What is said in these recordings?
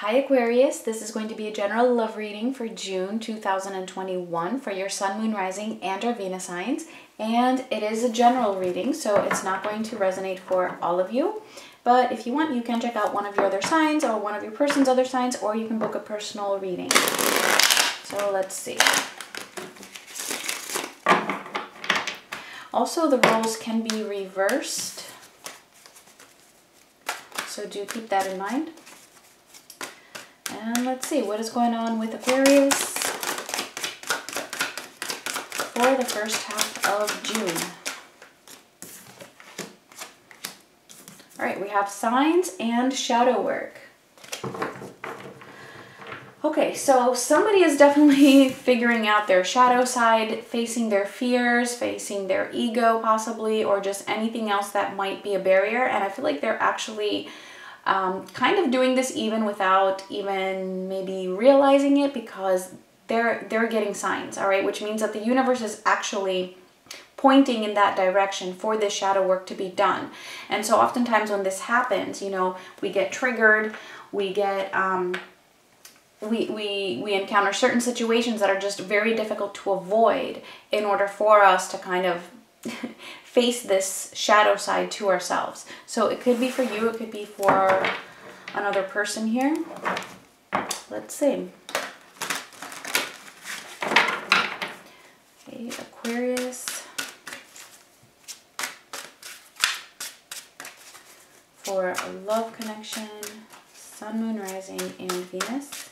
Hi Aquarius, this is going to be a general love reading for June 2021 for your Sun, Moon, Rising, and or Venus signs. And it is a general reading, so it's not going to resonate for all of you. But if you want, you can check out one of your other signs or one of your person's other signs, or you can book a personal reading. So let's see. Also, the roles can be reversed, so do keep that in mind. And let's see what is going on with Aquarius for the first half of June. All right, we have signs and shadow work. Okay, so somebody is definitely figuring out their shadow side, facing their fears, facing their ego possibly, or just anything else that might be a barrier. And I feel like they're actually kind of doing this even without even maybe realizing it, because they're getting signs, all right, which means that the universe is actually pointing in that direction for this shadow work to be done. And so oftentimes when this happens, you know, we get triggered, we get we encounter certain situations that are just very difficult to avoid in order for us to kind of face this shadow side to ourselves. So it could be for you, it could be for another person here. Let's see. Okay, Aquarius for a love connection, Sun, Moon, Rising, and Venus.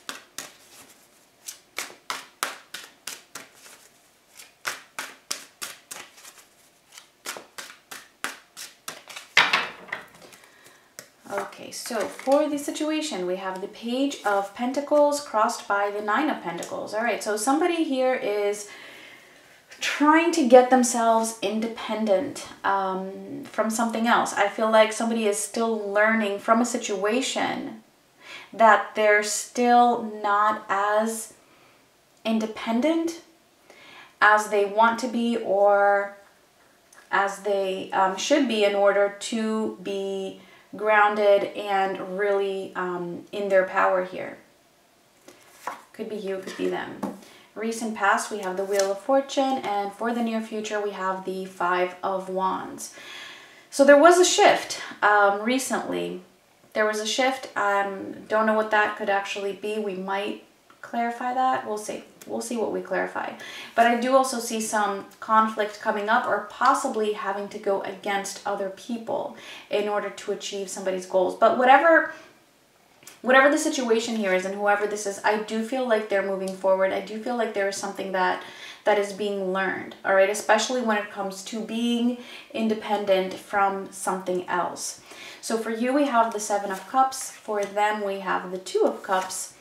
Okay, so for the situation, we have the Page of Pentacles crossed by the Nine of Pentacles. All right, so somebody here is trying to get themselves independent from something else. I feel like somebody is still learning from a situation that they're still not as independent as they want to be or as they should be in order to be grounded and really in their power here. Could be you, could be them. Recent past, we have the Wheel of Fortune, and for the near future, we have the Five of Wands. So there was a shift recently. There was a shift. Don't know what that could actually be. We might clarify that. We'll see. We'll see what we clarify. But I do also see some conflict coming up, or possibly having to go against other people in order to achieve somebody's goals. But whatever the situation here is, and whoever this is, I do feel like they're moving forward. I do feel like there is something that is being learned, all right? Especially when it comes to being independent from something else. So for you, we have the Seven of Cups. For them, we have the Two of Cups.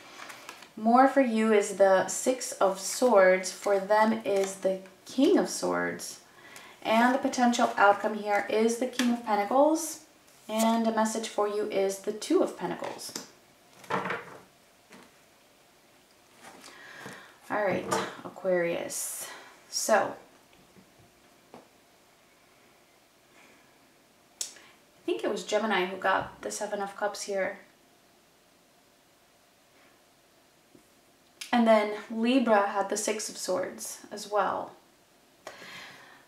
More for you is the Six of Swords. For them is the King of Swords. And the potential outcome here is the King of Pentacles. And a message for you is the Two of Pentacles. All right, Aquarius. So, I think it was Gemini who got the Seven of Cups here. And then Libra had the Six of Swords as well.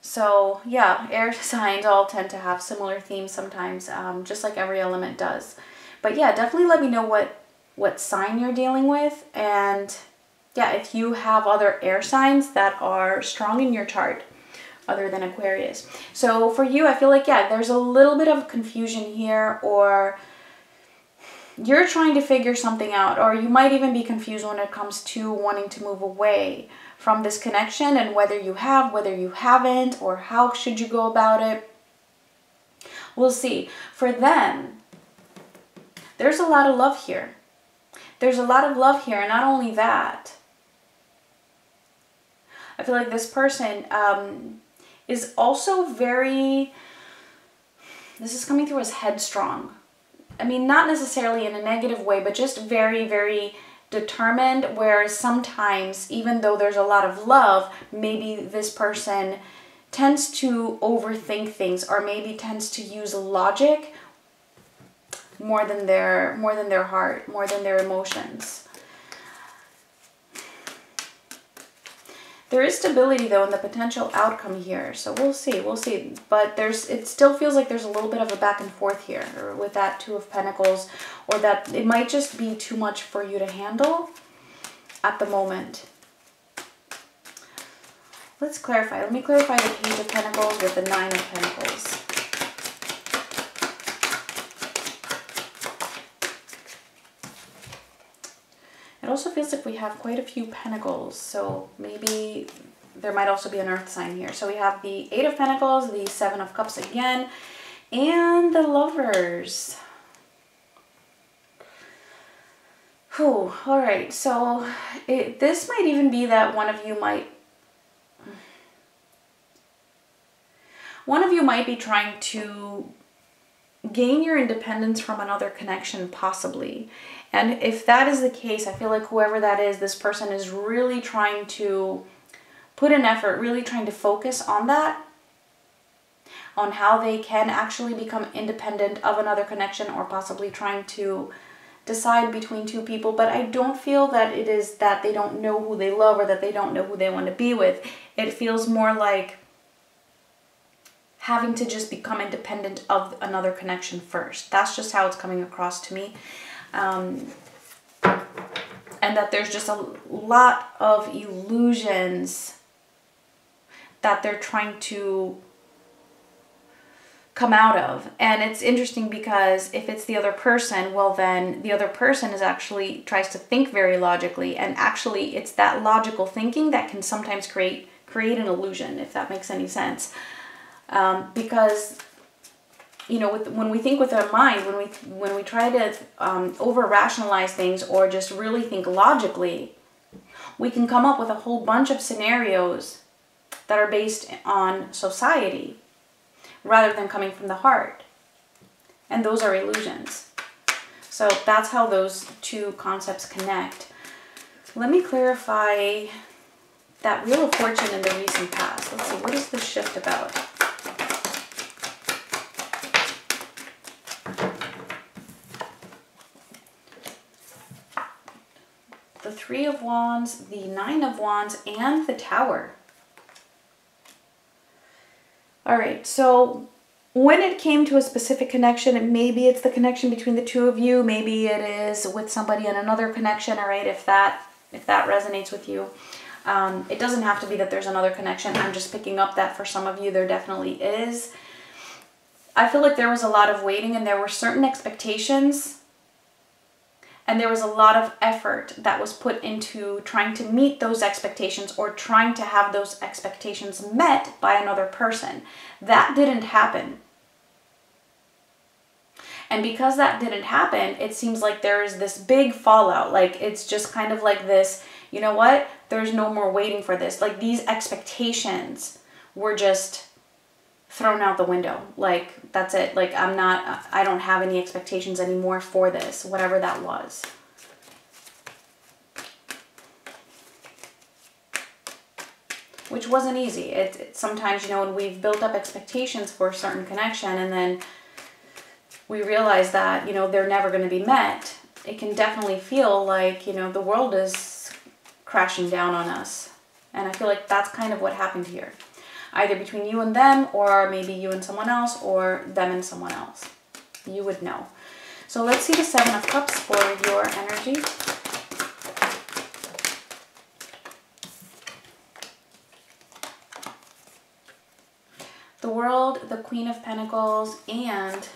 So yeah, air signs all tend to have similar themes sometimes, just like every element does. But yeah, definitely let me know what sign you're dealing with. And yeah, if you have other air signs that are strong in your chart other than Aquarius. So for you, I feel like, yeah, there's a little bit of confusion here, or you're trying to figure something out, or you might even be confused when it comes to wanting to move away from this connection, and whether you have, whether you haven't, or how should you go about it. We'll see. For them, there's a lot of love here. There's a lot of love here, and not only that, I feel like this person is also very, this is coming through as headstrong. I mean, not necessarily in a negative way, but just very, very determined, whereas sometimes, even though there's a lot of love, maybe this person tends to overthink things, or maybe tends to use logic more than their heart, more than their emotions. There is stability though in the potential outcome here, so we'll see. But it still feels like there's a little bit of a back and forth here, or with that Two of Pentacles, or that it might just be too much for you to handle at the moment. Let's clarify. Let me clarify the Page of Pentacles with the Nine of Pentacles. It also feels like we have quite a few pentacles, so maybe there might also be an earth sign here. So we have the Eight of Pentacles, the Seven of Cups again, and the Lovers. Whew, all right, so this might even be that one of you might be trying to gain your independence from another connection, possibly. And if that is the case, I feel like whoever that is, this person is really trying to put an effort, really trying to focus on that, on how they can actually become independent of another connection, or possibly trying to decide between two people. But I don't feel that it is that they don't know who they love or that they don't know who they want to be with. It feels more like having to just become independent of another connection first. That's just how it's coming across to me. And that there's just a lot of illusions that they're trying to come out of. And it's interesting because if it's the other person, well then the other person is actually tries to think very logically, and actually it's that logical thinking that can sometimes create an illusion, if that makes any sense. Because, you know, when we think with our mind, when we try to over-rationalize things or just really think logically, we can come up with a whole bunch of scenarios that are based on society rather than coming from the heart. And those are illusions. So that's how those two concepts connect. Let me clarify that Wheel of Fortune in the recent past. Let's see, what is this shift about? The Three of Wands, the Nine of Wands, and the Tower. All right, so when it came to a specific connection, maybe it's the connection between the two of you, maybe it is with somebody in another connection, all right, if that resonates with you. It doesn't have to be that there's another connection. I'm just picking up that for some of you there definitely is. I feel like there was a lot of waiting, and there were certain expectations, and there was a lot of effort that was put into trying to meet those expectations or trying to have those expectations met by another person. That didn't happen. And because that didn't happen, it seems like there is this big fallout. Like, it's just kind of like this, you know what? There's no more waiting for this. Like, these expectations were just thrown out the window. Like, that's it. Like, I don't have any expectations anymore for this, whatever that was. Which wasn't easy. It sometimes, you know, when we've built up expectations for a certain connection and then we realize that, you know, they're never going to be met, it can definitely feel like, you know, the world is crashing down on us. And I feel like that's kind of what happened here. Either between you and them, or maybe you and someone else, or them and someone else. You would know. So let's see the Seven of Cups for your energy. The World, the Queen of Pentacles, and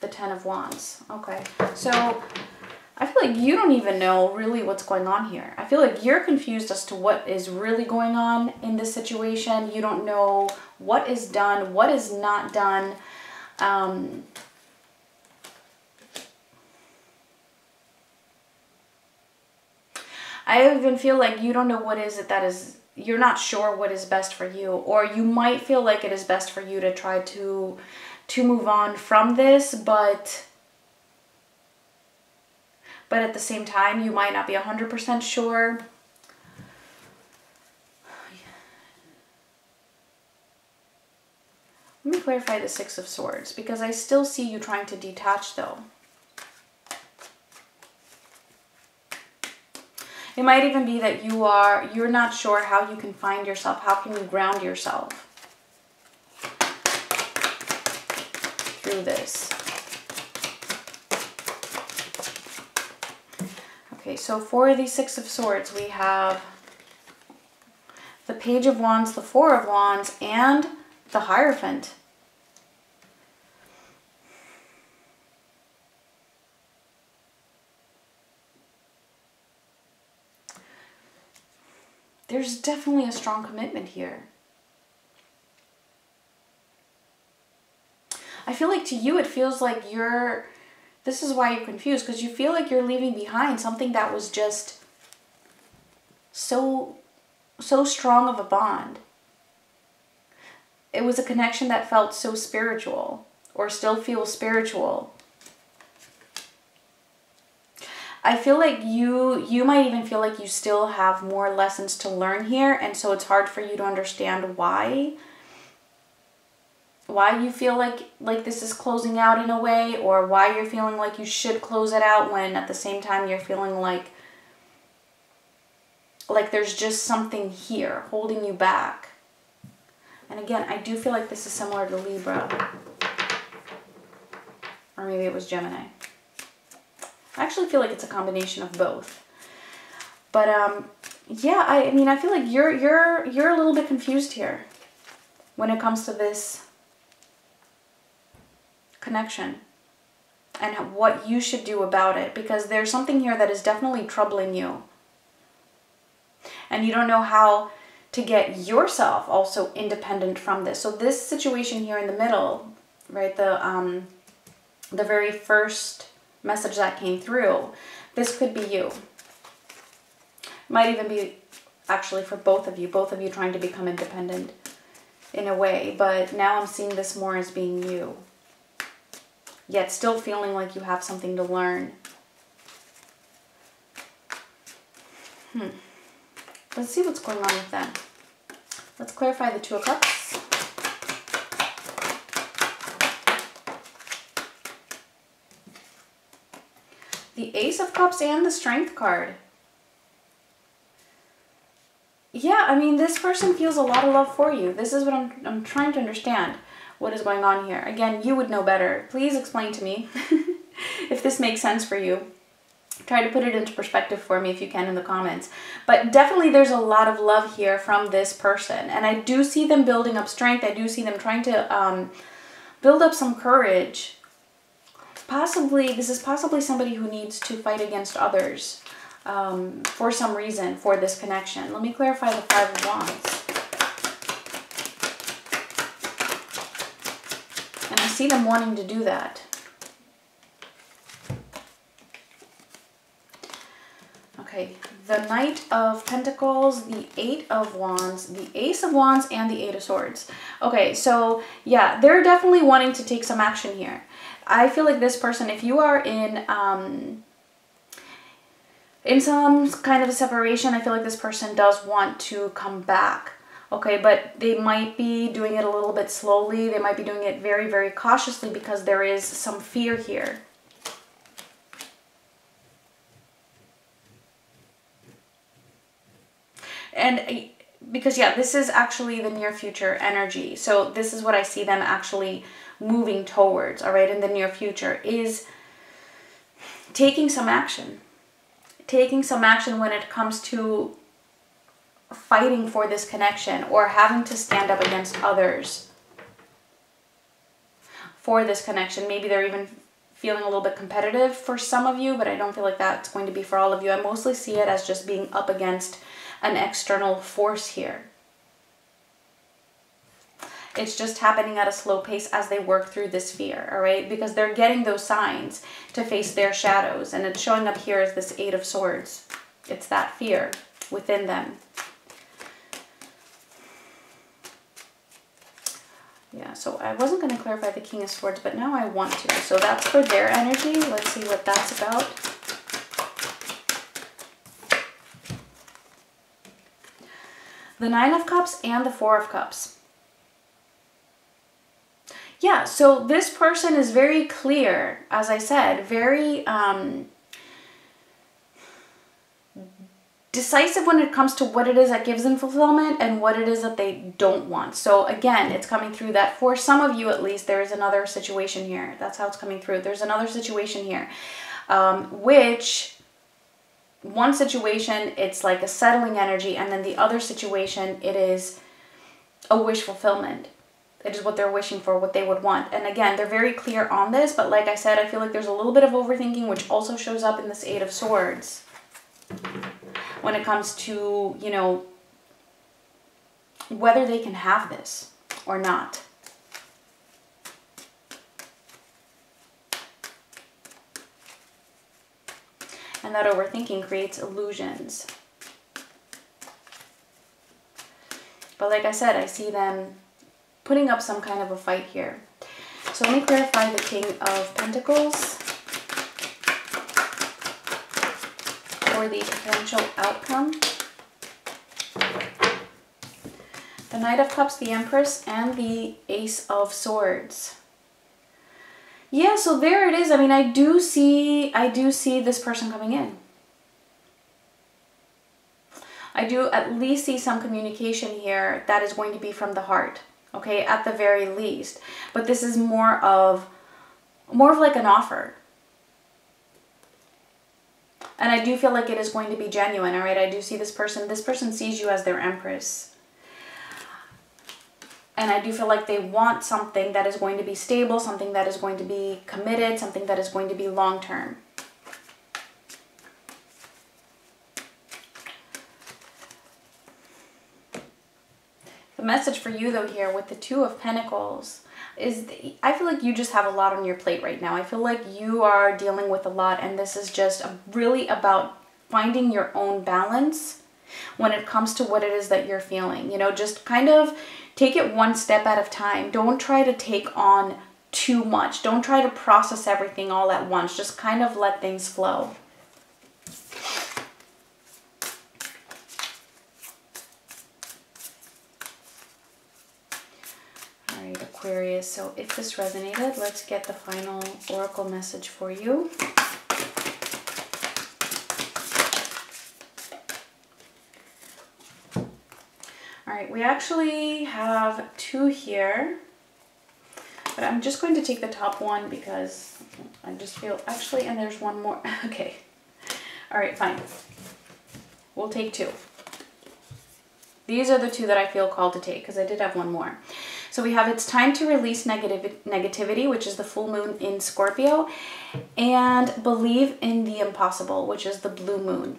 the Ten of Wands. Okay, so I feel like you don't even know really what's going on here. I feel like you're confused as to what is really going on in this situation. You don't know what is done, what is not done. I even feel like you don't know what is it that is, you're not sure what is best for you, or you might feel like it is best for you to try to move on from this, but at the same time, you might not be 100% sure. Let me clarify the Six of Swords, because I still see you trying to detach, though. It might even be that you're not sure how you can find yourself. How can you ground yourself through this? Okay, so for the Six of Swords, we have the Page of Wands, the Four of Wands, and the Hierophant. There's definitely a strong commitment here. I feel like to you, it feels like you're, this is why you're confused, because you feel like you're leaving behind something that was just so strong of a bond. It was a connection that felt so spiritual, or still feels spiritual. I feel like you might even feel like you still have more lessons to learn here, and so it's hard for you to understand why you feel like this is closing out in a way, or why you're feeling like you should close it out when at the same time you're feeling like there's just something here holding you back. And again, I do feel like this is similar to Libra. Or maybe it was Gemini. I actually feel like it's a combination of both. But yeah, I mean, I feel like you're a little bit confused here when it comes to this connection and what you should do about it, because there's something here that is definitely troubling you. And you don't know how to get yourself also independent from this. So this situation here in the middle, right, the very first message that came through, this could be you. Might even be actually for both of you trying to become independent in a way, but now I'm seeing this more as being you, yet still feeling like you have something to learn. Let's see what's going on with them. Let's clarify the Two of Cups. The Ace of Cups and the Strength card. Yeah, I mean, this person feels a lot of love for you. This is what I'm trying to understand. What is going on here? Again, you would know better. Please explain to me if this makes sense for you. Try to put it into perspective for me if you can in the comments. But definitely there's a lot of love here from this person. And I do see them building up strength. I do see them trying to build up some courage. Possibly, this is possibly somebody who needs to fight against others for some reason for this connection. Let me clarify the Five of Wands. And I see them wanting to do that. Okay, the Knight of Pentacles, the Eight of Wands, the Ace of Wands, and the Eight of Swords. Okay, so yeah, they're definitely wanting to take some action here. I feel like this person, if you are in some kind of a separation, I feel like this person does want to come back. Okay, but they might be doing it a little bit slowly. They might be doing it very, very cautiously because there is some fear here. And because, yeah, this is actually the near future energy. So this is what I see them actually moving towards, all right, in the near future, is taking some action. Taking some action when it comes to fighting for this connection or having to stand up against others for this connection. Maybe they're even feeling a little bit competitive for some of you, but I don't feel like that's going to be for all of you. I mostly see it as just being up against an external force here. It's just happening at a slow pace as they work through this fear, all right? Because they're getting those signs to face their shadows, and it's showing up here as this Eight of Swords. It's that fear within them. Yeah, so I wasn't going to clarify the King of Swords, but now I want to. So that's for their energy. Let's see what that's about. The Nine of Cups and the Four of Cups. Yeah, so this person is very clear, as I said, very decisive when it comes to what it is that gives them fulfillment and what it is that they don't want. So again, it's coming through that for some of you, at least, there is another situation here. That's how it's coming through. There's another situation here, which one situation, it's like a settling energy. And then the other situation, it is a wish fulfillment. It is what they're wishing for, what they would want. And again, they're very clear on this. But like I said, I feel like there's a little bit of overthinking, which also shows up in this Eight of Swords. When it comes to, you know, whether they can have this or not. And that overthinking creates illusions. But like I said, I see them putting up some kind of a fight here. So let me clarify the King of Pentacles for the potential outcome. The Knight of Cups, the Empress, and the Ace of Swords. Yeah, so there it is. I mean, I do see this person coming in. I do at least see some communication here that is going to be from the heart. Okay, at the very least. But this is more of like an offer. And I do feel like it is going to be genuine, all right? I do see this person sees you as their Empress. And I do feel like they want something that is going to be stable, something that is going to be committed, something that is going to be long-term. The message for you, though, here with the Two of Pentacles is I feel like you just have a lot on your plate right now. I feel like you are dealing with a lot, and this is just really about finding your own balance when it comes to what it is that you're feeling. You know, just kind of take it one step at a time. Don't try to take on too much. Don't try to process everything all at once. Just kind of let things flow. Aquarius. So if this resonated, let's get the final oracle message for you. All right, we actually have two here, but I'm just going to take the top one because I just feel actually, and there's one more. Okay. All right, fine. We'll take two. These are the two that I feel called to take because I did have one more. So we have, it's time to release negativity, which is the full moon in Scorpio, and believe in the impossible, which is the blue moon.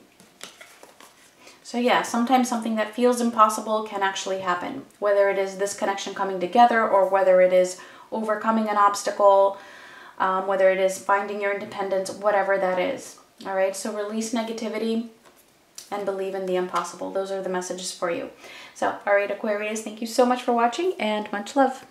So yeah, sometimes something that feels impossible can actually happen, whether it is this connection coming together or whether it is overcoming an obstacle, whether it is finding your independence, whatever that is. All right, so release negativity and believe in the impossible. Those are the messages for you. So, all right, Aquarius, thank you so much for watching, and much love.